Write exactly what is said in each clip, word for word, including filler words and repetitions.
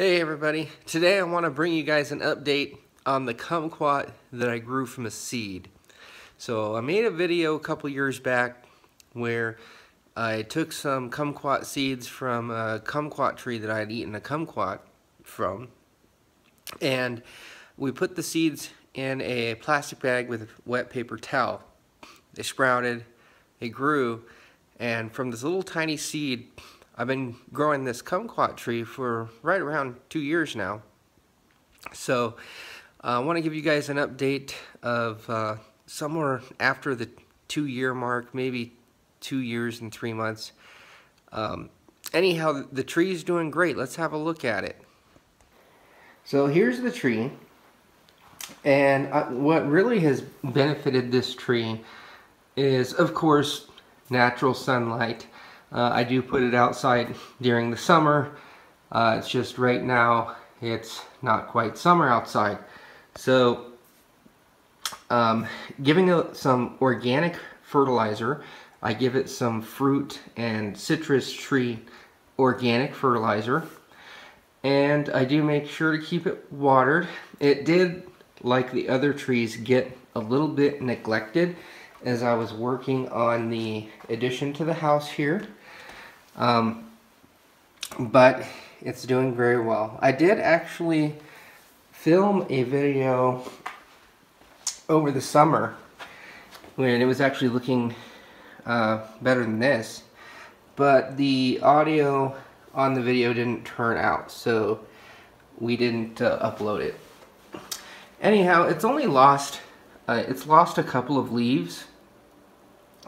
Hey everybody, today I want to bring you guys an update on the kumquat that I grew from a seed. So I made a video a couple years back where I took some kumquat seeds from a kumquat tree that I had eaten a kumquat from, and we put the seeds in a plastic bag with a wet paper towel. They sprouted, they grew, and from this little tiny seed I've been growing this kumquat tree for right around two years now. So uh, I want to give you guys an update of uh, somewhere after the two year mark, maybe two years and three months. Um, anyhow, the tree is doing great. Let's have a look at it. So here's the tree. And uh, what really has benefited this tree is, of course, natural sunlight. Uh, I do put it outside during the summer. Uh, it's just right now it's not quite summer outside. So um, giving it some organic fertilizer. I give it some fruit and citrus tree organic fertilizer. And I do make sure to keep it watered. It did, like the other trees, get a little bit neglected as I was working on the addition to the house here. Um, but it's doing very well. I did actually film a video over the summer when it was actually looking uh, better than this, but the audio on the video didn't turn out, so we didn't uh, upload it. Anyhow, it's only lost uh, it's lost a couple of leaves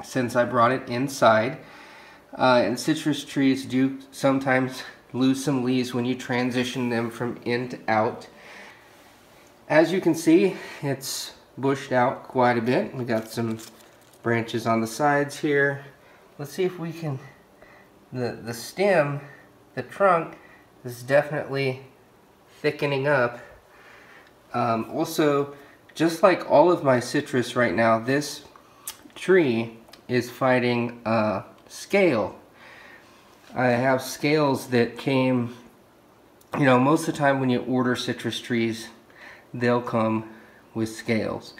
since I brought it inside. Uh, and citrus trees do sometimes lose some leaves when you transition them from in to out. As you can see, it's bushed out quite a bit. We got some branches on the sides here. Let's see if we can... The, the stem, the trunk, is definitely thickening up. Um, also, just like all of my citrus right now, this tree is fighting uh, scale. I have scales that came, you know, most of the time when you order citrus trees, they'll come with scales.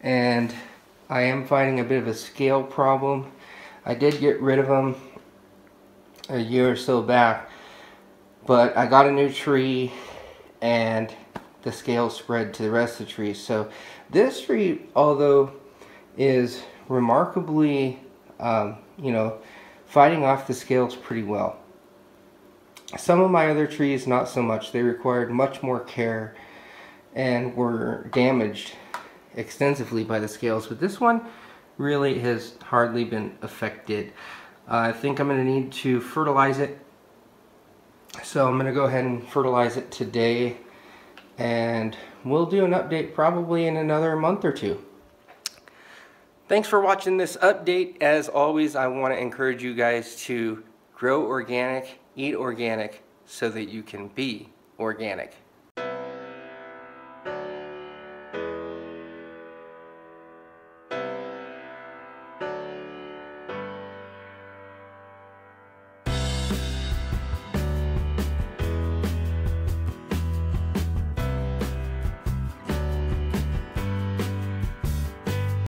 And I am finding a bit of a scale problem. I did get rid of them a year or so back, but I got a new tree and the scales spread to the rest of the trees. So this tree, although is remarkably Um, you know, fighting off the scales pretty well. Some of my other trees, not so much. They required much more care and were damaged extensively by the scales, but this one really has hardly been affected. Uh, I think I'm going to need to fertilize it, so I'm going to go ahead and fertilize it today, and we'll do an update probably in another month or two. Thanks for watching this update. As always, I want to encourage you guys to grow organic, eat organic, so that you can be organic.